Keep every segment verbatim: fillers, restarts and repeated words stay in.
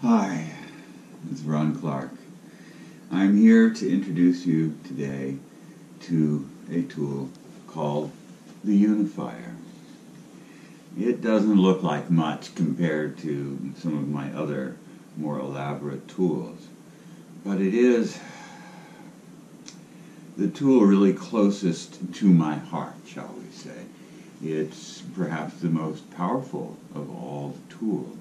Hi, it's Ron Clark. I'm here to introduce you today to a tool called The Unifier. It doesn't look like much compared to some of my other more elaborate tools, but it is the tool really closest to my heart, shall we say. It's perhaps the most powerful of all the tools.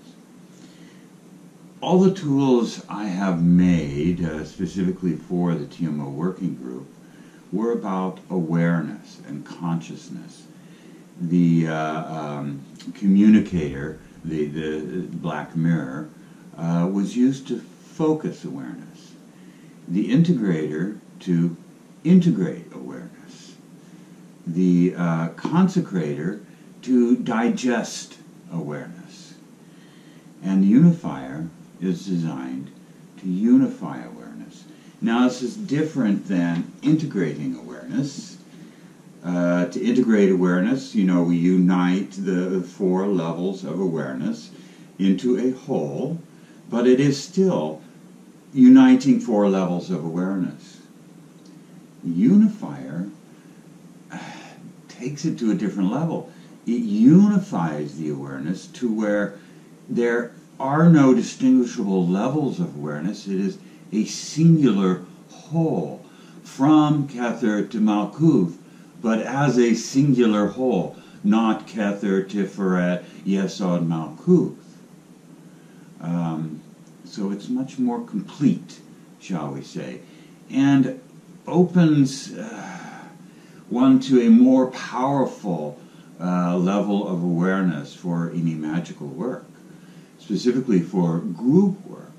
All the tools I have made, uh, specifically for the T M O working group, were about awareness and consciousness. The uh, um, communicator, the, the black mirror, uh, was used to focus awareness. The integrator to integrate awareness. The uh, consecrator to digest awareness. And the unifier is designed to unify awareness. Now, this is different than integrating awareness. Uh, to integrate awareness, you know, we unite the four levels of awareness into a whole, but it is still uniting four levels of awareness. The unifier uh, takes it to a different level. It unifies the awareness to where there are no distinguishable levels of awareness. It is a singular whole, from Kether to Malkuth, but as a singular whole, not Kether, Tiferet, Yesod, Malkuth. Um, so it's much more complete, shall we say, and opens uh, one to a more powerful uh, level of awareness for any magical work, specifically for group work.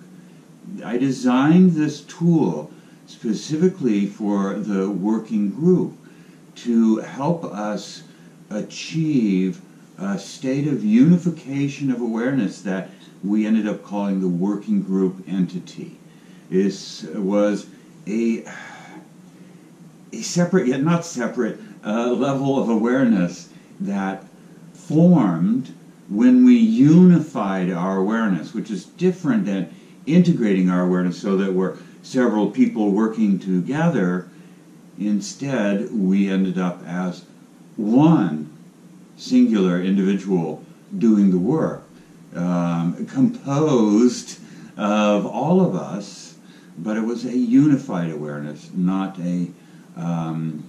I designed this tool specifically for the working group to help us achieve a state of unification of awareness that we ended up calling the working group entity. This was a, a separate, yet not separate, uh, level of awareness that formed when we unified our awareness, which is different than integrating our awareness so that we're several people working together. Instead, we ended up as one singular individual doing the work, um, composed of all of us, but it was a unified awareness, not a um,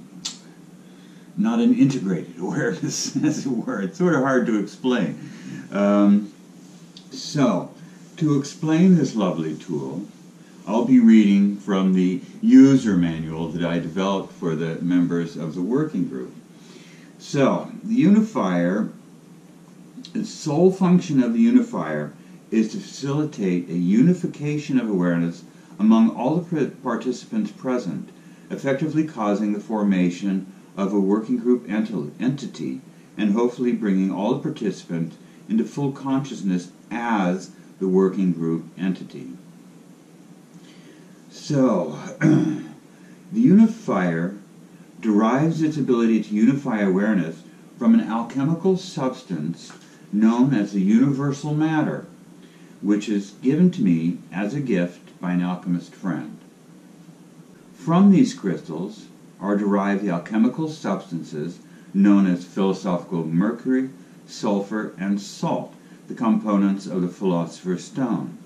not an integrated awareness, as it were. It's sort of hard to explain. Um, so, to explain this lovely tool, I'll be reading from the user manual that I developed for the members of the working group. So, the unifier, the sole function of the unifier is to facilitate a unification of awareness among all the participants present, effectively causing the formation of a working group enti entity and hopefully bringing all the participants into full consciousness as the working group entity. So, the unifier derives its ability to unify awareness from an alchemical substance known as the Universal Matter, which is given to me as a gift by an alchemist friend. From these crystals are derived the alchemical substances known as philosophical mercury, sulfur, and salt, the components of the Philosopher's Stone.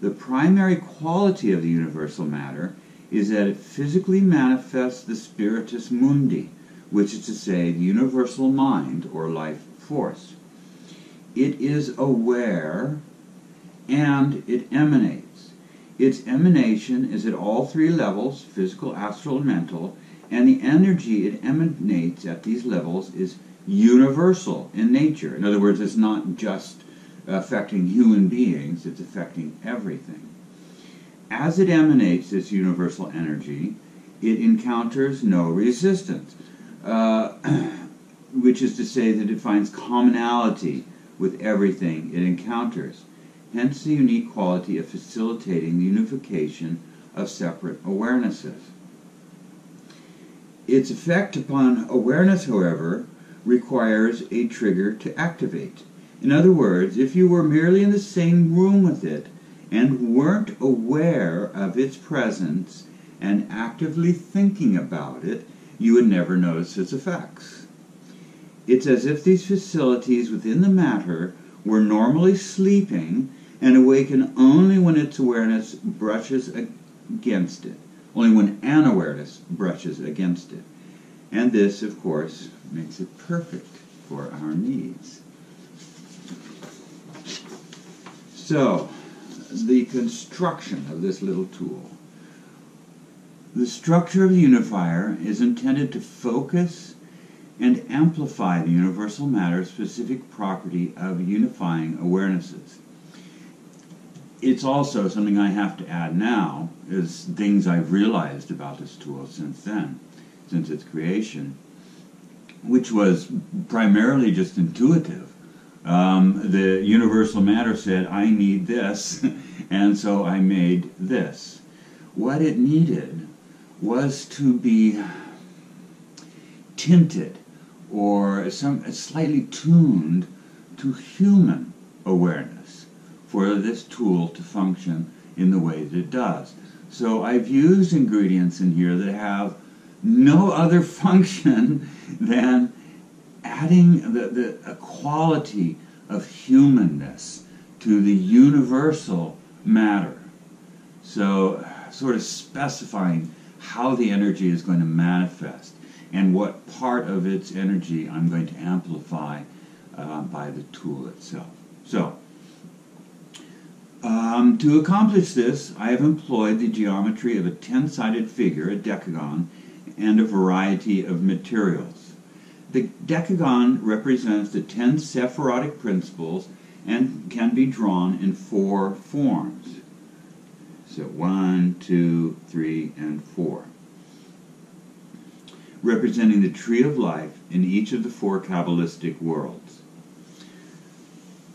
The primary quality of the universal matter is that it physically manifests the spiritus mundi, which is to say the universal mind or life force. It is aware and it emanates. Its emanation is at all three levels, physical, astral, and mental, and the energy it emanates at these levels is universal in nature. In other words, it's not just affecting human beings, it's affecting everything. As it emanates this universal energy, it encounters no resistance, uh, which is to say that it finds commonality with everything it encounters, hence the unique quality of facilitating the unification of separate awarenesses. Its effect upon awareness, however, requires a trigger to activate. In other words, if you were merely in the same room with it, and weren't aware of its presence and actively thinking about it, you would never notice its effects. It's as if these facilities within the matter were normally sleeping and awaken only when its awareness brushes against it, only when an awareness brushes against it. And this, of course, makes it perfect for our needs. So, the construction of this little tool. The structure of the unifier is intended to focus and amplify the universal matter's specific property of unifying awarenesses. It's also something I have to add now, is things I've realized about this tool since then, since its creation, which was primarily just intuitive. Um, the universal matter said, I need this, and so I made this. What it needed was to be tinted or some, slightly tuned to human awareness for this tool to function in the way that it does. So I've used ingredients in here that have no other function than adding the, the a quality of humanness to the universal matter. So sort of specifying how the energy is going to manifest and what part of its energy I'm going to amplify uh, by the tool itself. So, um, to accomplish this, I have employed the geometry of a ten-sided figure, a decagon, and a variety of materials. The decagon represents the ten Sephirotic principles and can be drawn in four forms. So one, two, three, and four. Representing the tree of life in each of the four Kabbalistic worlds.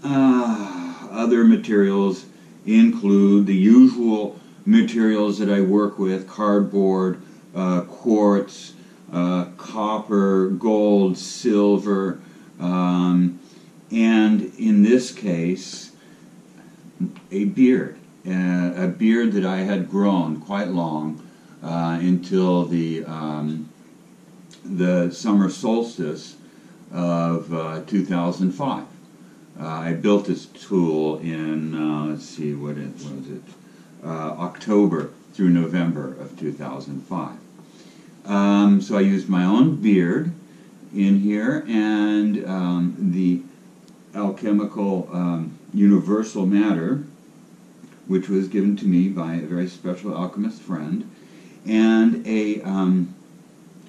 Uh, other materials include the usual materials that I work with, cardboard, uh, quartz, uh, copper, gold, silver, um, and in this case, a beard. Uh, a beard that I had grown quite long uh, until the um, the summer solstice of uh, two thousand five. Uh, I built this tool in, uh, let's see, what, it, what was it, uh, October through November of two thousand five. Um, so I used my own beard in here, and um, the alchemical um, universal matter, which was given to me by a very special alchemist friend, and a um,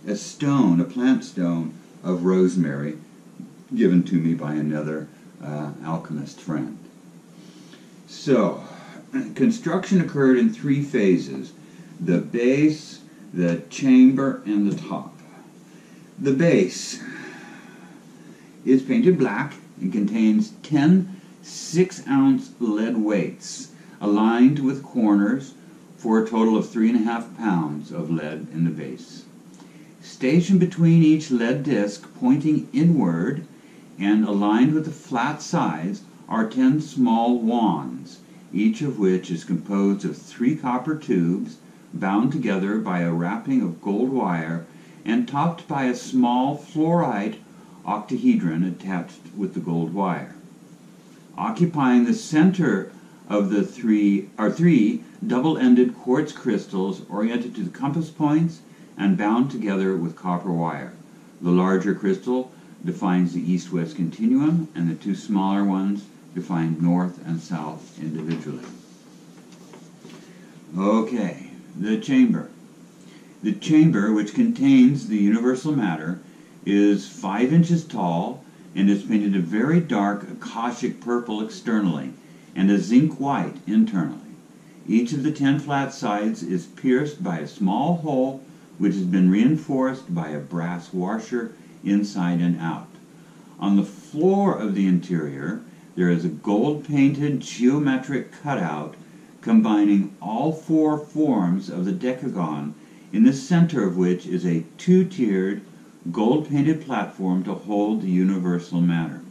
a stone, a plant stone of rosemary, given to me by another uh, alchemist friend. So, construction occurred in three phases: the base, the chamber, and the top. The base is painted black and contains ten six-ounce lead weights aligned with corners for a total of three and a half pounds of lead in the base. Stationed between each lead disc pointing inward and aligned with the flat sides are ten small wands, each of which is composed of three copper tubes bound together by a wrapping of gold wire and topped by a small fluorite octahedron attached with the gold wire. Occupying the center of the three are three double-ended quartz crystals oriented to the compass points and bound together with copper wire. The larger crystal defines the east-west continuum, and the two smaller ones define north and south individually. Okay, the chamber. The chamber, which contains the universal matter, is five inches tall and is painted a very dark Akashic purple externally and a zinc white internally. Each of the ten flat sides is pierced by a small hole which has been reinforced by a brass washer inside and out. On the floor of the interior there is a gold-painted geometric cutout combining all four forms of the decagon, in the center of which is a two-tiered gold-painted platform to hold the universal matter.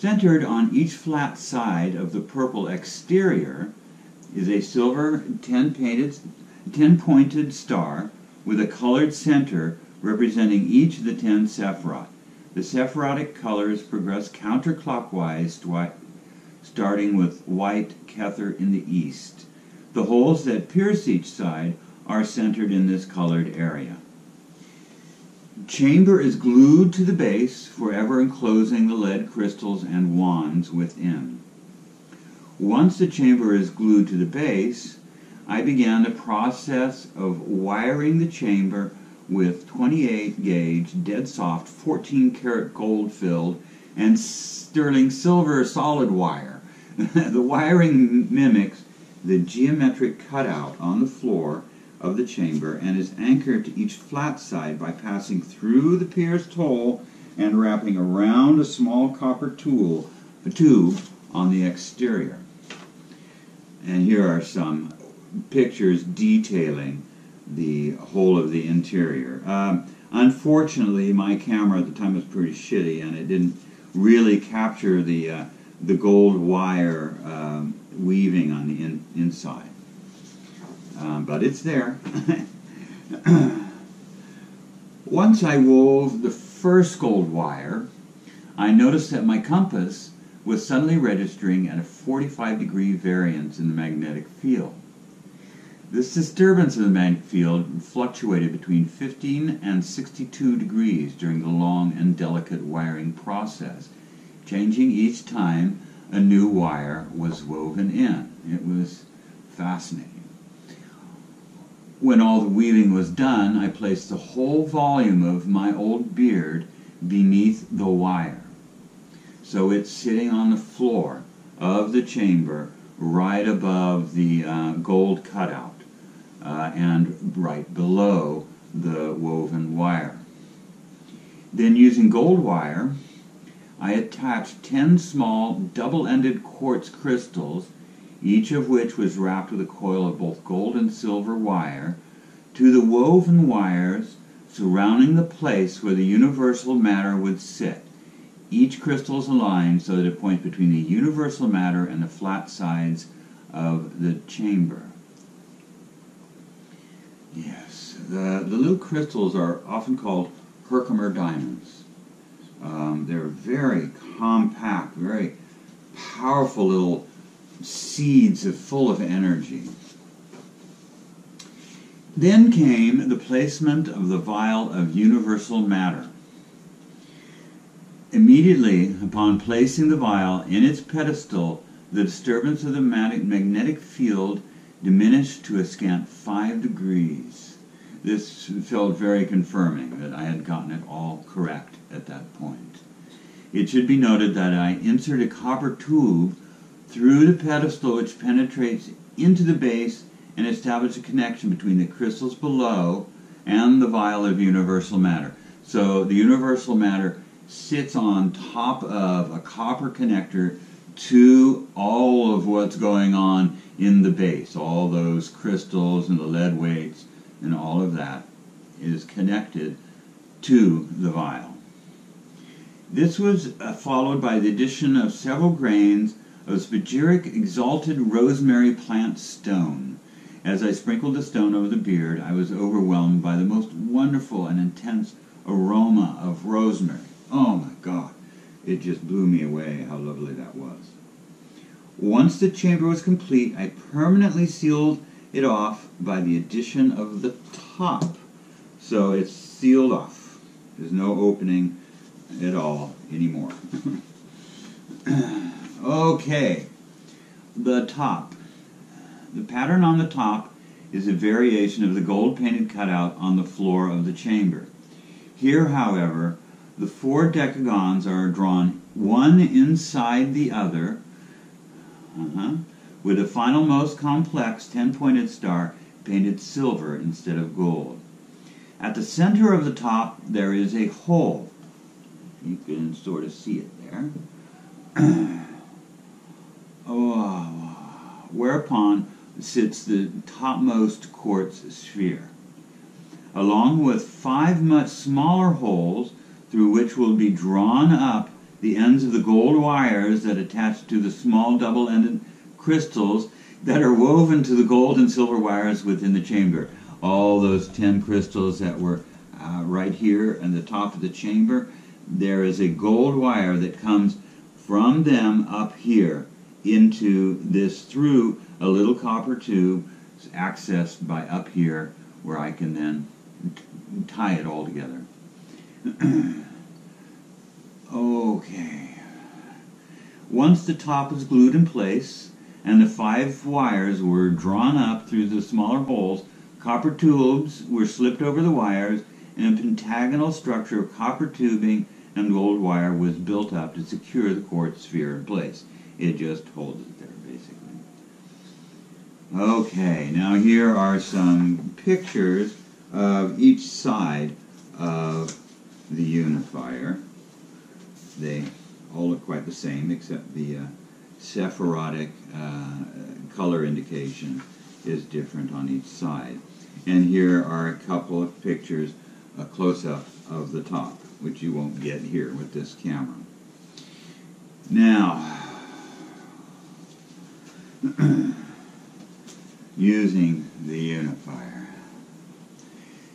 Centered on each flat side of the purple exterior is a silver ten-painted, ten-pointed star with a colored center representing each of the ten Sephiroth. The Sephirotic colors progress counterclockwise, twi starting with white Kether in the east. The holes that pierce each side are centered in this colored area. Chamber is glued to the base, forever enclosing the lead crystals and wands within. Once the chamber is glued to the base, I began the process of wiring the chamber with twenty-eight gauge dead soft fourteen karat gold filled and sterling silver solid wire. The wiring mimics the geometric cutout on the floor of the chamber and is anchored to each flat side by passing through the pierced hole and wrapping around a small copper tool, a tube on the exterior. And here are some pictures detailing the whole of the interior. Um, unfortunately, my camera at the time was pretty shitty and it didn't really capture the, uh, the gold wire um, weaving on the in inside. Um, but it's there. Once I wove the first gold wire, I noticed that my compass was suddenly registering at a forty-five degree variance in the magnetic field. This disturbance in the magnetic field fluctuated between fifteen and sixty-two degrees during the long and delicate wiring process. Changing each time a new wire was woven in. It was fascinating. When all the weaving was done, I placed the whole volume of my old beard beneath the wire. So it's sitting on the floor of the chamber right above the uh, gold cutout uh, and right below the woven wire. Then, using gold wire, I attached ten small double-ended quartz crystals, each of which was wrapped with a coil of both gold and silver wire, to the woven wires surrounding the place where the universal matter would sit. Each crystal is aligned so that it points between the universal matter and the flat sides of the chamber. Yes, the, the little crystals are often called Herkimer diamonds. Um, they're very compact, very powerful little seeds are full of energy. Then came the placement of the vial of universal matter. Immediately upon placing the vial in its pedestal, the disturbance of the magnetic field diminished to a scant five degrees. This felt very confirming that I had gotten it all correct at that point. It should be noted that I inserted a copper tube through the pedestal, which penetrates into the base and establishes a connection between the crystals below and the vial of universal matter. So the universal matter sits on top of a copper connector to all of what's going on in the base. All those crystals and the lead weights and all of that is connected to the vial. This was uh, followed by the addition of several grains of spagyric exalted rosemary plant stone. As I sprinkled the stone over the beard, I was overwhelmed by the most wonderful and intense aroma of rosemary. Oh my God, it just blew me away how lovely that was. Once the chamber was complete, I permanently sealed it off by the addition of the top. So it's sealed off. There's no opening at all anymore. Okay, the top. The pattern on the top is a variation of the gold-painted cutout on the floor of the chamber. Here, however, the four decagons are drawn one inside the other, uh-huh, with the final most complex ten-pointed star painted silver instead of gold. At the center of the top, there is a hole. You can sort of see it there. Oh, whereupon sits the topmost quartz sphere, along with five much smaller holes through which will be drawn up the ends of the gold wires that attach to the small double-ended crystals that are woven to the gold and silver wires within the chamber. All those ten crystals that were uh, right here at the top of the chamber, there is a gold wire that comes from them up here into this through a little copper tube accessed by up here where I can then tie it all together. Okay. Once the top is glued in place and the five wires were drawn up through the smaller holes, copper tubes were slipped over the wires, and a pentagonal structure of copper tubing and gold wire was built up to secure the quartz sphere in place. It just holds it there, basically. Okay, now here are some pictures of each side of the unifier. They all look quite the same, except the uh, Sephirotic uh, color indication is different on each side. And here are a couple of pictures, a close-up of the top, which you won't get here with this camera. Now, using the unifier.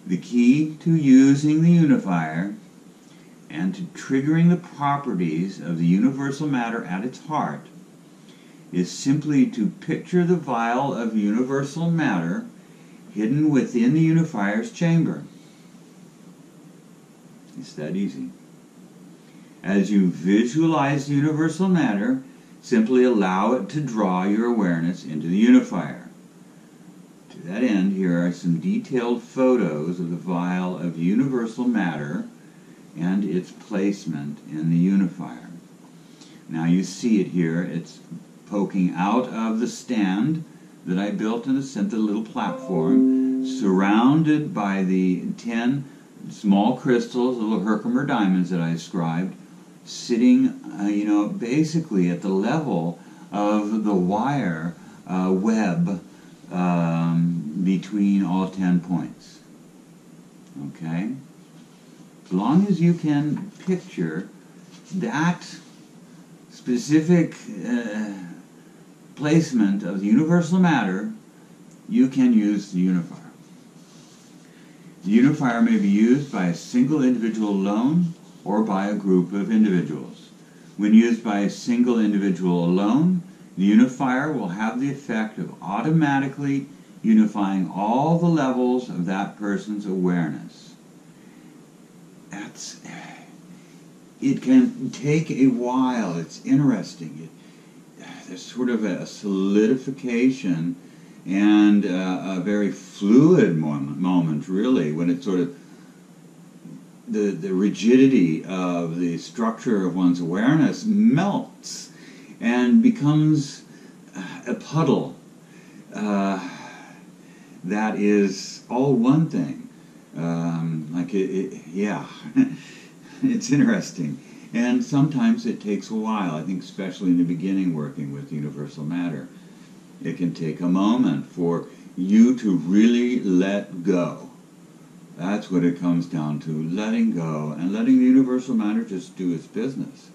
The key to using the unifier and to triggering the properties of the universal matter at its heart is simply to picture the vial of universal matter hidden within the unifier's chamber. It's that easy. As you visualize the universal matter, simply allow it to draw your awareness into the unifier. To that end, here are some detailed photos of the vial of universal matter and its placement in the unifier. Now you see it here. It's poking out of the stand that I built in the center, the little platform, surrounded by the ten small crystals, little Herkimer diamonds that I described, sitting, uh, you know, basically at the level of the wire uh, web um, between all ten points. Okay? As long as you can picture that specific uh, placement of the universal matter, you can use the unifier. The unifier may be used by a single individual alone or by a group of individuals. When used by a single individual alone, the unifier will have the effect of automatically unifying all the levels of that person's awareness. That's, it can take a while. It's interesting. It, there's sort of a solidification and uh, a very fluid moment, moment, really, when it's sort of the, the rigidity of the structure of one's awareness melts and becomes a puddle. Uh, that is all one thing. Um, like, it, it, yeah, it's interesting. And sometimes it takes a while, I think, especially in the beginning working with universal matter. It can take a moment for you to really let go. That's what it comes down to, letting go and letting the universal matter just do its business.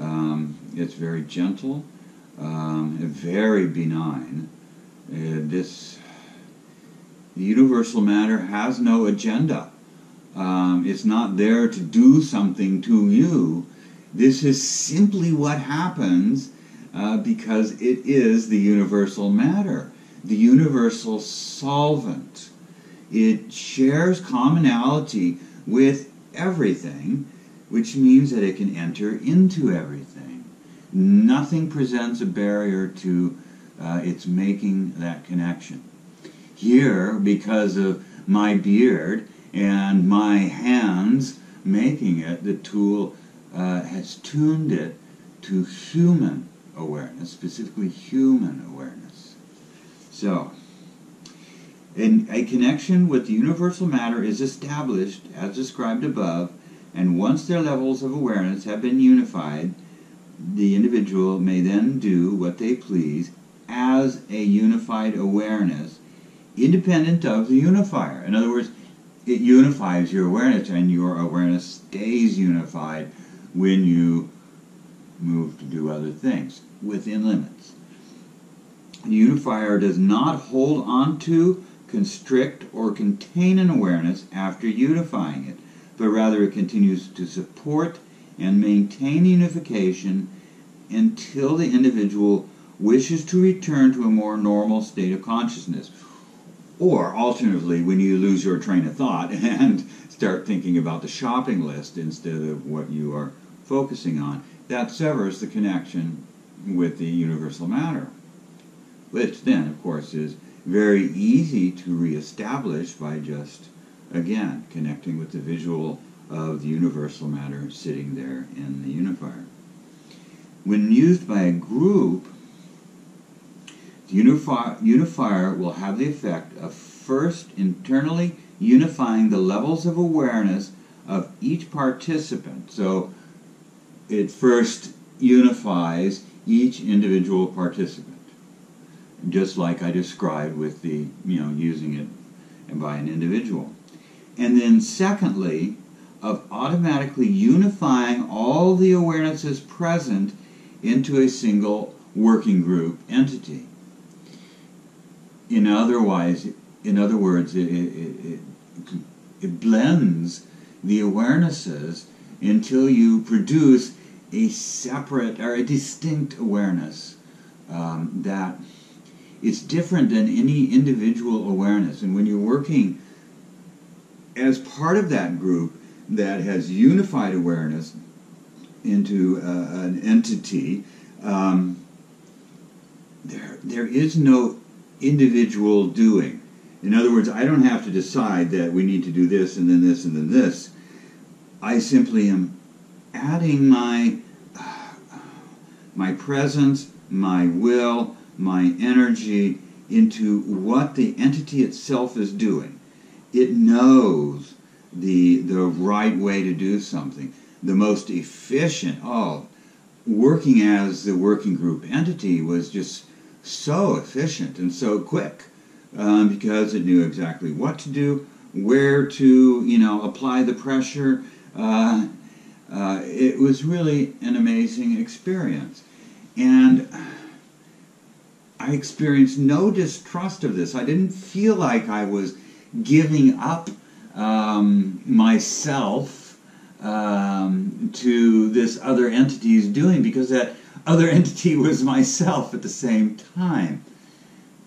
Um, it's very gentle, um, very benign. Uh, this the universal matter has no agenda. Um, it's not there to do something to you. This is simply what happens. Uh, because it is the universal matter, the universal solvent. It shares commonality with everything, which means that it can enter into everything. Nothing presents a barrier to uh, its making that connection. Here, because of my beard and my hands making it, the tool uh, has tuned it to human awareness, specifically human awareness. So, in a connection with the universal matter is established, as described above, and once their levels of awareness have been unified, the individual may then do what they please as a unified awareness, independent of the unifier. In other words, it unifies your awareness, and your awareness stays unified when you move to do other things within limits. The unifier does not hold on to, constrict, or contain an awareness after unifying it, but rather it continues to support and maintain unification until the individual wishes to return to a more normal state of consciousness. Or, alternatively, when you lose your train of thought and start thinking about the shopping list instead of what you are focusing on, that severs the connection with the universal matter, which then, of course, is very easy to reestablish by just, again, connecting with the visual of the universal matter sitting there in the unifier. When used by a group, the unifi- unifier will have the effect of first internally unifying the levels of awareness of each participant. So it first unifies each individual participant, just like I described with the, you know, using it and by an individual. And then secondly, of automatically unifying all the awarenesses present into a single working group entity. In otherwise, in other words, it, it, it, it blends the awarenesses until you produce a separate or a distinct awareness um, that is different than any individual awareness. And when you're working as part of that group that has unified awareness into uh, an entity, um, there there is no individual doing. In other words, I don't have to decide that we need to do this and then this and then this. I simply am adding my uh, my presence, my will, my energy into what the entity itself is doing. It knows the the right way to do something, the most efficient. Oh, working as the working group entity was just so efficient and so quick um, because it knew exactly what to do, where to, you know, apply the pressure. Uh, uh, it was really an amazing experience, and I experienced no distrust of this. I didn't feel like I was giving up um, myself um, to this other entity's doing, because that other entity was myself at the same time.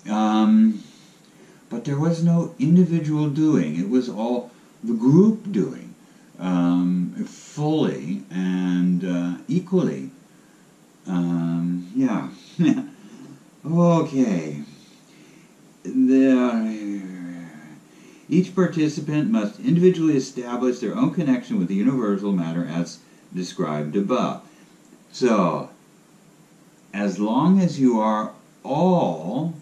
Um, but there was no individual doing. It was all the group doing, um, fully and uh, equally. Um, yeah. Okay. There. Each participant must individually establish their own connection with the universal matter as described above. So, as long as you are all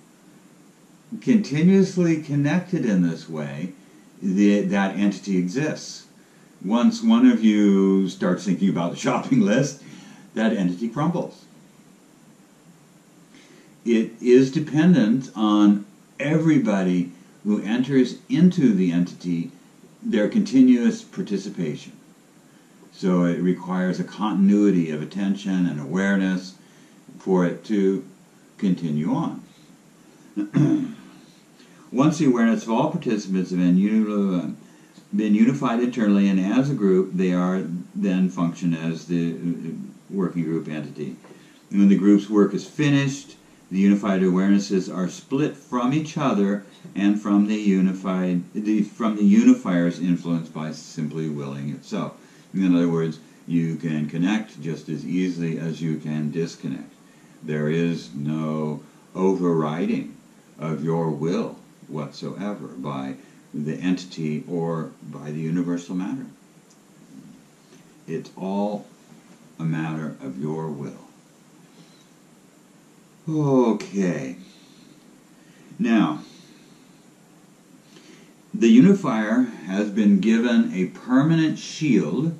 continuously connected in this way, the, that entity exists. Once one of you starts thinking about the shopping list, that entity crumbles. It is dependent on everybody who enters into the entity, their continuous participation. So it requires a continuity of attention and awareness for it to continue on. Once the awareness of all participants have been, uni been unified internally and as a group, they are then function as the working group entity. And when the group's work is finished, the unified awarenesses are split from each other and from the unified, the, from the unifier's influence by simply willing itself. In other words, you can connect just as easily as you can disconnect. There is no overriding of your will whatsoever by the entity or by the universal matter. It's all a matter of your will. Okay, now, the unifier has been given a permanent shield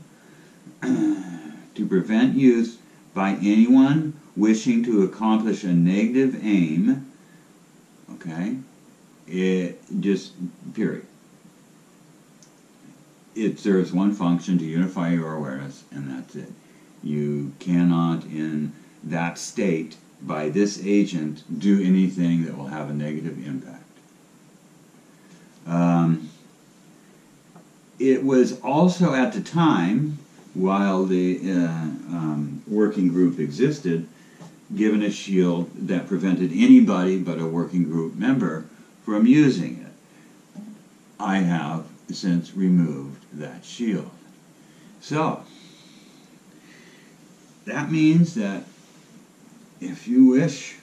to prevent use by anyone wishing to accomplish a negative aim, okay, it just, period. It serves one function: to unify your awareness, and that's it. You cannot, in that state, by this agent, do anything that will have a negative impact. Um, it was also at the time, while the uh, um, working group existed, given a shield that prevented anybody but a working group member from using it. I have since removed that shield. So, that means that if you wish,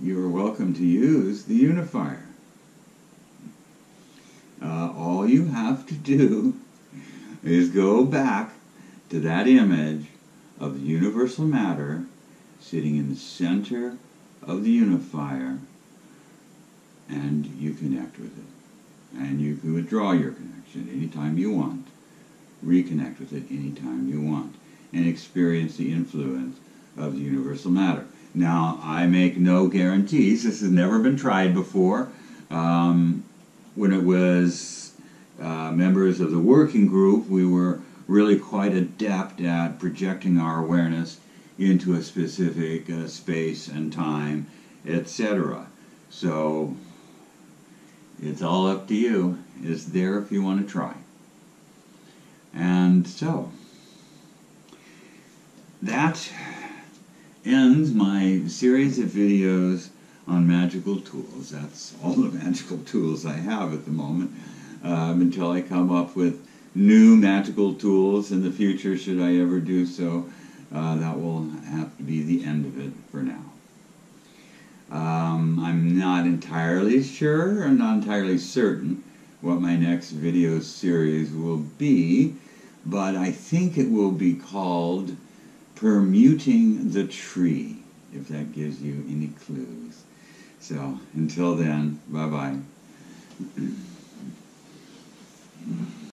you're welcome to use the Unifier. Uh, all you have to do is go back to that image of the Universal Matter sitting in the center of the Unifier, and you connect with it. And you can withdraw your connection anytime you want, reconnect with it anytime you want, and experience the influence of the Universal Matter. Now, I make no guarantees. This has never been tried before. Um, when it was uh, members of the working group, we were really quite adept at projecting our awareness into a specific uh, space and time, et cetera. So, it's all up to you. It's there if you want to try. And so, that ends my series of videos on magical tools. That's all the magical tools I have at the moment, um, until I come up with new magical tools in the future, should I ever do so. Uh, that will have to be the end of it for now. Um, I'm not entirely sure, I'm not entirely certain what my next video series will be, but I think it will be called Permuting the Tree, if that gives you any clues. So, until then, bye-bye.